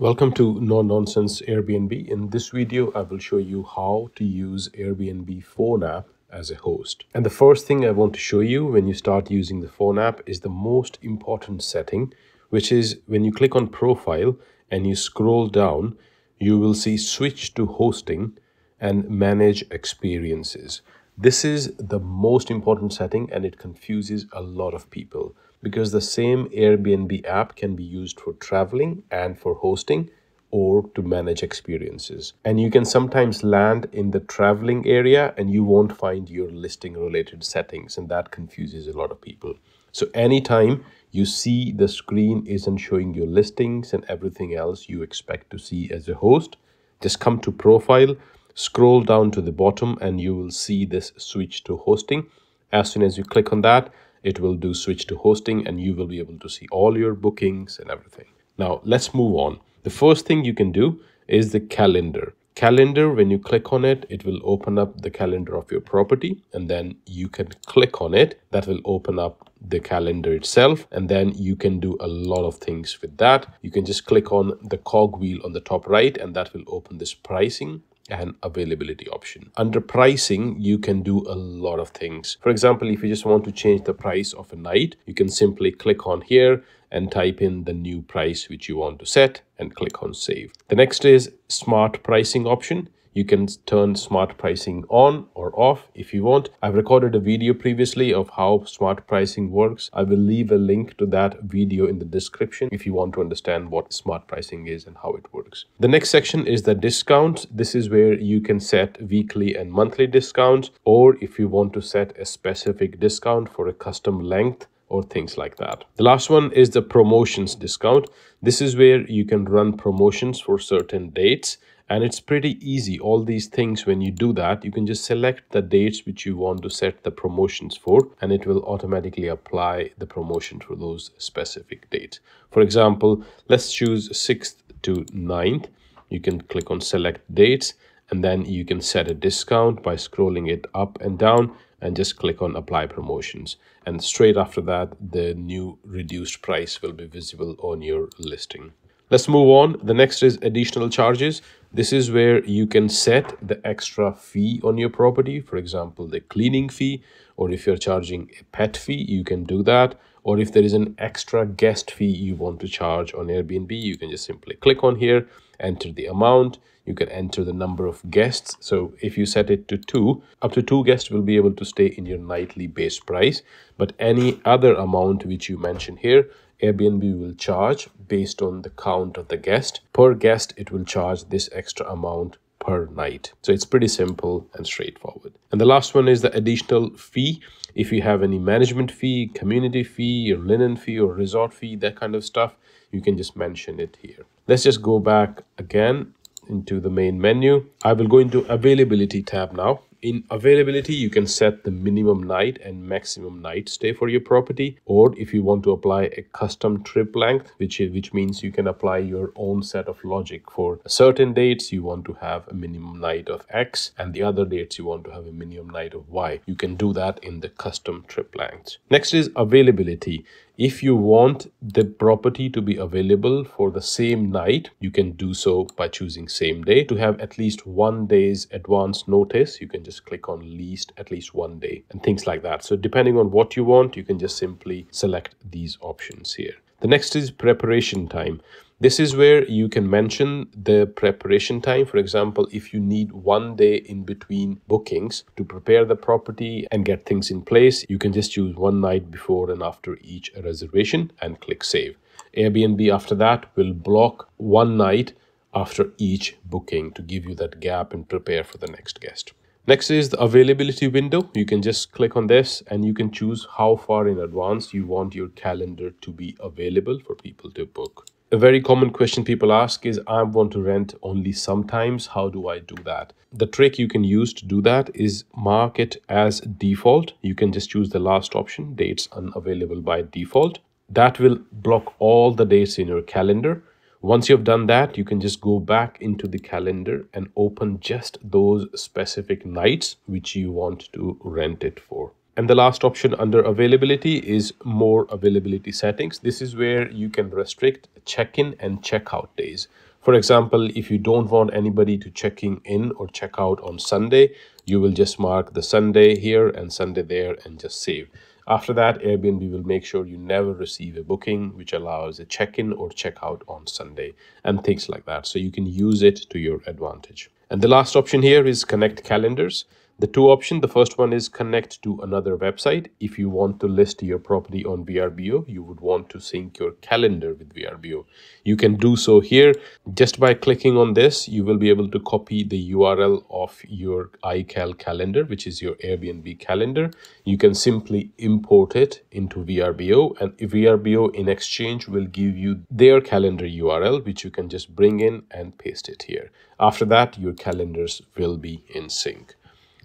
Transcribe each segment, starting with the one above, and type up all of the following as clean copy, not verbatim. Welcome to No Nonsense Airbnb. In this video, I will show you how to use Airbnb phone app as a host. And the first thing I want to show you when you start using the phone app is the most important setting, which is when you click on profile and you scroll down, you will see switch to hosting and manage experiences. This is the most important setting and it confuses a lot of people, because the same Airbnb app can be used for traveling and for hosting or to manage experiences. And you can sometimes land in the traveling area and you won't find your listing related settings, and that confuses a lot of people. So anytime you see the screen isn't showing your listings and everything else you expect to see as a host, just come to profile, scroll down to the bottom and you will see this switch to hosting. As soon as you click on that, it will do switch to hosting and you will be able to see all your bookings and everything. Now let's move on. The first thing you can do is the calendar. Calendar, when you click on it, it will open up the calendar of your property, and then you can click on it. That will open up the calendar itself, and then you can do a lot of things with that. You can just click on the cogwheel on the top right and that will open this pricing and availability option. Under pricing, you can do a lot of things. For example, if you just want to change the price of a night, you can simply click on here and type in the new price which you want to set and click on save. The next is smart pricing option. You can turn smart pricing on or off if you want. I've recorded a video previously of how smart pricing works. I will leave a link to that video in the description if you want to understand what smart pricing is and how it works. The next section is the discounts. This is where you can set weekly and monthly discounts, or if you want to set a specific discount for a custom length or things like that. The last one is the promotions discount. This is where you can run promotions for certain dates, and it's pretty easy. All these things, when you do that, you can just select the dates which you want to set the promotions for, and it will automatically apply the promotion for those specific dates. For example, let's choose 6th to 9th. You can click on select dates, and then you can set a discount by scrolling it up and down and just click on apply promotions. And straight after that, the new reduced price will be visible on your listing. Let's move on. The next is additional charges. This is where you can set the extra fee on your property. For example, the cleaning fee, or if you're charging a pet fee, you can do that. Or if there is an extra guest fee you want to charge on Airbnb, you can just simply click on here, enter the amount. You can enter the number of guests. So if you set it to 2, up to 2 guests will be able to stay in your nightly base price. But any other amount which you mention here, Airbnb will charge based on the count of the guest. Per guest, it will charge this extra amount per night. So it's pretty simple and straightforward. And the last one is the additional fee. If you have any management fee, community fee, or linen fee, or resort fee, that kind of stuff, you can just mention it here. Let's just go back again into the main menu. I will go into availability tab now. In availability, you can set the minimum night and maximum night stay for your property, or if you want to apply a custom trip length, which means you can apply your own set of logic. For certain dates, you want to have a minimum night of X, and the other dates you want to have a minimum night of Y. You can do that in the custom trip lengths. Next is availability. If you want the property to be available for the same night, you can do so by choosing same day. To have at least 1 day's advance notice, you can just click on least at least 1 day and things like that. So depending on what you want, you can just simply select these options here. The next is preparation time. This is where you can mention the preparation time. For example, if you need 1 day in between bookings to prepare the property and get things in place, you can just choose 1 night before and after each reservation and click save. Airbnb after that will block 1 night after each booking to give you that gap and prepare for the next guest. Next is the availability window. You can just click on this and you can choose how far in advance you want your calendar to be available for people to book. A very common question people ask is, I want to rent only sometimes. How do I do that? The trick you can use to do that is mark it as default. You can just choose the last option, dates unavailable by default. That will block all the dates in your calendar. Once you've done that, you can just go back into the calendar and open just those specific nights which you want to rent it for. And the last option under availability is more availability settings. This is where you can restrict check-in and check-out days. For example, if you don't want anybody to checking in or check out on Sunday, you will just mark the Sunday here and Sunday there and just save. After that, Airbnb will make sure you never receive a booking which allows a check-in or check-out on Sunday and things like that. So you can use it to your advantage. And the last option here is connect calendars. The two options, the first one is connect to another website. If you want to list your property on VRBO, you would want to sync your calendar with VRBO. You can do so here. Just by clicking on this, you will be able to copy the URL of your iCal calendar, which is your Airbnb calendar. You can simply import it into VRBO, and VRBO in exchange will give you their calendar URL, which you can just bring in and paste it here. After that, your calendars will be in sync.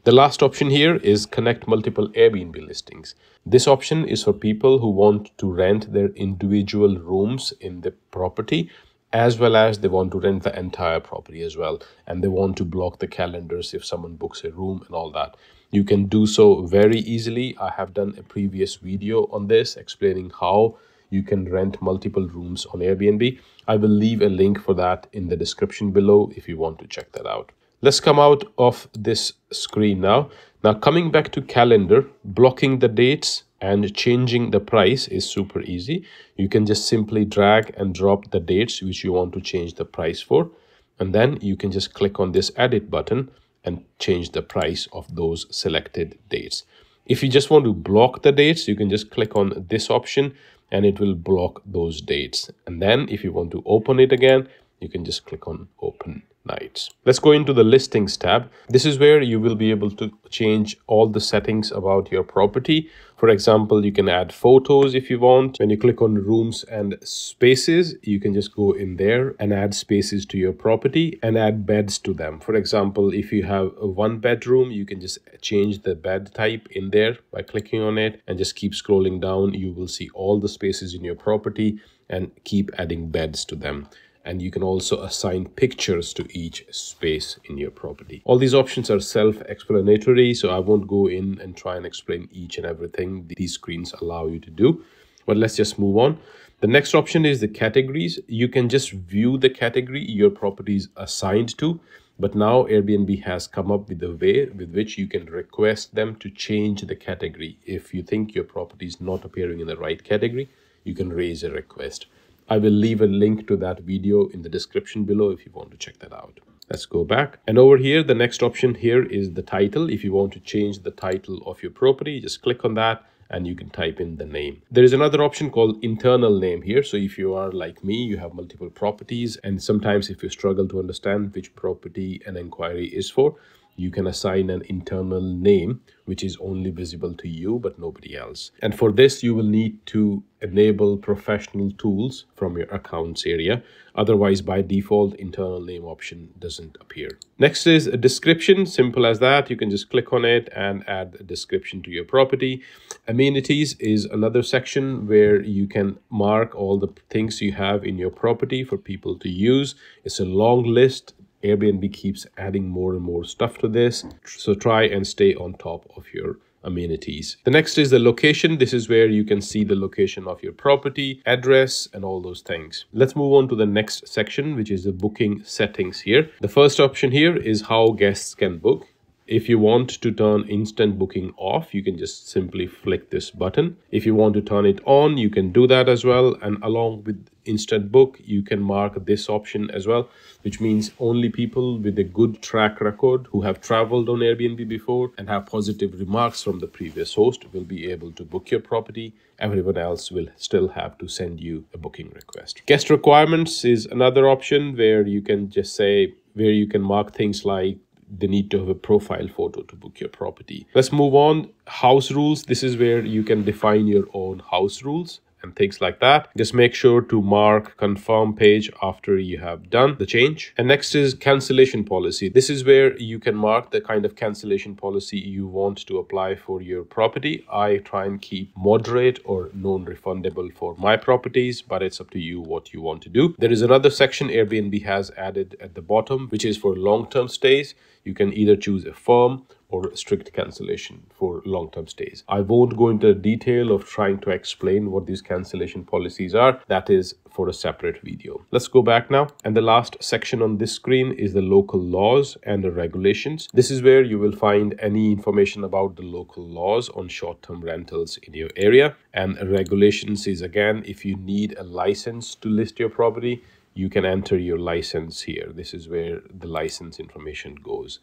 The last option here is connect multiple Airbnb listings. This option is for people who want to rent their individual rooms in the property, as well as they want to rent the entire property as well, and they want to block the calendars if someone books a room and all that. You can do so very easily. I have done a previous video on this explaining how you can rent multiple rooms on Airbnb. I will leave a link for that in the description below if you want to check that out. Let's come out of this screen now. Now, coming back to calendar, blocking the dates and changing the price is super easy. You can just simply drag and drop the dates which you want to change the price for. And then you can just click on this edit button and change the price of those selected dates. If you just want to block the dates, you can just click on this option and it will block those dates. And then if you want to open it again, you can just click on open nights. Let's go into the listings tab. This is where you will be able to change all the settings about your property. For example, you can add photos if you want. When you click on rooms and spaces, you can just go in there and add spaces to your property and add beds to them. For example, if you have a one bedroom, you can just change the bed type in there by clicking on it and just keep scrolling down. You will see all the spaces in your property and keep adding beds to them. And you can also assign pictures to each space in your property. All these options are self-explanatory, so I won't go in and try and explain each and everything these screens allow you to do. But let's just move on. The next option is the categories. You can just view the category your property is assigned to. But now Airbnb has come up with a way with which you can request them to change the category. If you think your property is not appearing in the right category, you can raise a request. I will leave a link to that video in the description below if you want to check that out. Let's go back. And over here, the next option here is the title. If you want to change the title of your property, just click on that and you can type in the name. There is another option called internal name here. So if you are like me, you have multiple properties, and sometimes if you struggle to understand which property an inquiry is for, you can assign an internal name which is only visible to you but nobody else. And for this, you will need to enable professional tools from your accounts area. Otherwise, by default, internal name option doesn't appear. Next is a description. Simple as that. You can just click on it and add a description to your property. Amenities is another section where you can mark all the things you have in your property for people to use. It's a long list. Airbnb keeps adding more and more stuff to this, so try and stay on top of your amenities. The next is the location. This is where you can see the location of your property, address, and all those things. Let's move on to the next section, which is the booking settings here. The first option here is how guests can book. If you want to turn instant booking off, you can just simply flick this button. If you want to turn it on, you can do that as well. And along with instant book, you can mark this option as well, which means only people with a good track record who have traveled on Airbnb before and have positive remarks from the previous host will be able to book your property. Everyone else will still have to send you a booking request. Guest requirements is another option where you can just say, where you can mark things like they need to have a profile photo to book your property. Let's move on. House rules. This is where you can define your own house rules and things like that. Just make sure to mark confirm page after you have done the change. And next is cancellation policy. This is where you can mark the kind of cancellation policy you want to apply for your property. I try and keep moderate or non-refundable for my properties, but it's up to you what you want to do. There is another section Airbnb has added at the bottom, which is for long-term stays. You can either choose a firm or strict cancellation for long-term stays. I won't go into the detail of trying to explain what these cancellation policies are. That is for a separate video. Let's go back now. And the last section on this screen is the local laws and the regulations. This is where you will find any information about the local laws on short-term rentals in your area. And regulations is, again, if you need a license to list your property, you can enter your license here. This is where the license information goes.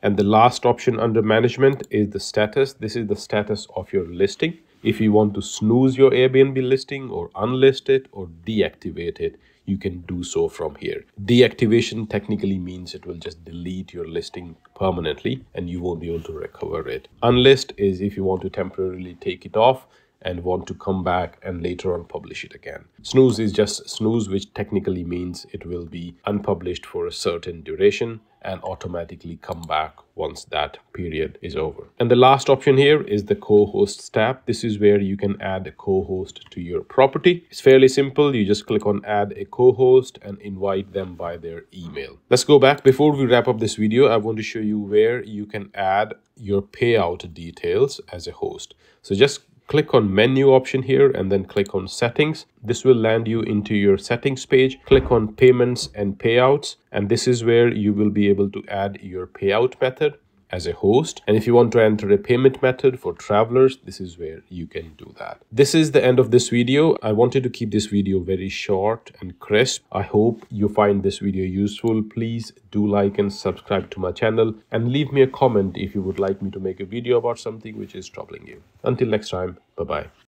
And the last option under management is the status. This is the status of your listing. If you want to snooze your Airbnb listing or unlist it or deactivate it, you can do so from here. Deactivation technically means it will just delete your listing permanently and you won't be able to recover it. Unlist is if you want to temporarily take it off and want to come back and later on publish it again. Snooze is just snooze, which technically means it will be unpublished for a certain duration and automatically come back once that period is over. And the last option here is the co-hosts tab. This is where you can add a co-host to your property. It's fairly simple. You just click on add a co-host and invite them by their email. Let's go back. Before we wrap up this video, I want to show you where you can add your payout details as a host. So just click on menu option here and then click on settings. This will land you into your settings page. Click on payments and payouts, and this is where you will be able to add your payout method as a host. And if you want to enter a payment method for travelers, this is where you can do that. This is the end of this video. I wanted to keep this video very short and crisp. I hope you find this video useful. Please do like and subscribe to my channel and leave me a comment if you would like me to make a video about something which is troubling you. Until next time, bye-bye.